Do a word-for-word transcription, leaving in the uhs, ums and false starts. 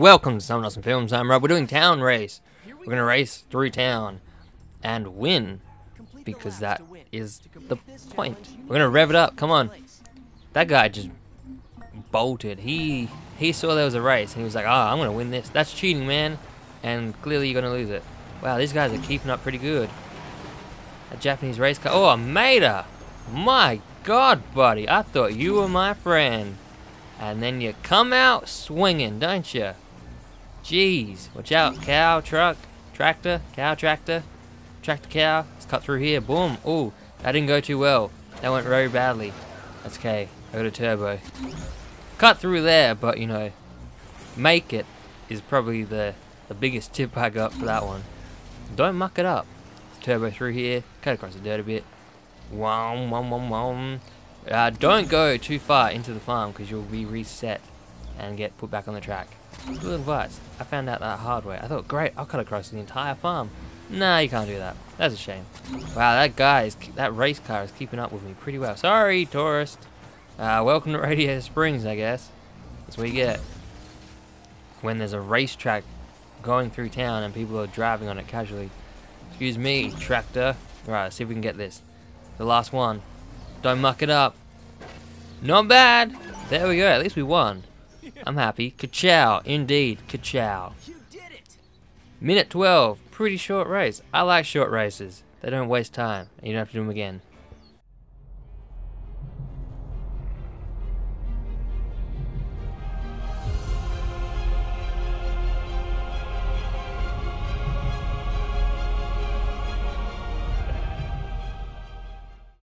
Welcome to Somewhat Awesome Films. I'm Rob. We're doing Town Race. We're going to race through town and win, because that is the point. We're going to rev it up. Come on. That guy just bolted. He he saw there was a race, and he was like, ah, oh, I'm going to win this. That's cheating, man. And clearly you're going to lose it. Wow, these guys are keeping up pretty good. A Japanese race car. Oh, I made her. My God, buddy. I thought you were my friend. And then you come out swinging, don't you? Jeez. Watch out, cow, truck, tractor, cow, tractor, tractor, cow. Let's cut through here. Boom. Ooh, that didn't go too well. That went very badly. That's okay. I got a turbo. Cut through there, but, you know, make it is probably the, the biggest tip I got for that one. Don't muck it up. Let's turbo through here. Cut across the dirt a bit. Wom, wom, wom, wom. Uh, don't go too far into the farm, because you'll be reset and get put back on the track. Good advice. I found out that hard way. I thought, great, I'll cut across the entire farm. Nah, you can't do that. That's a shame. Wow, that guy is, that race car is keeping up with me pretty well. Sorry, tourist. Uh, welcome to Radiator Springs, I guess. That's what you get when there's a racetrack going through town and people are driving on it casually. Excuse me, tractor. Right, let's see if we can get this. The last one. Don't muck it up. Not bad. There we go. At least we won. I'm happy. Ka-chow. Indeed. Ka-chow. Minute twelve. Pretty short race. I like short races. They don't waste time. You don't have to do them again.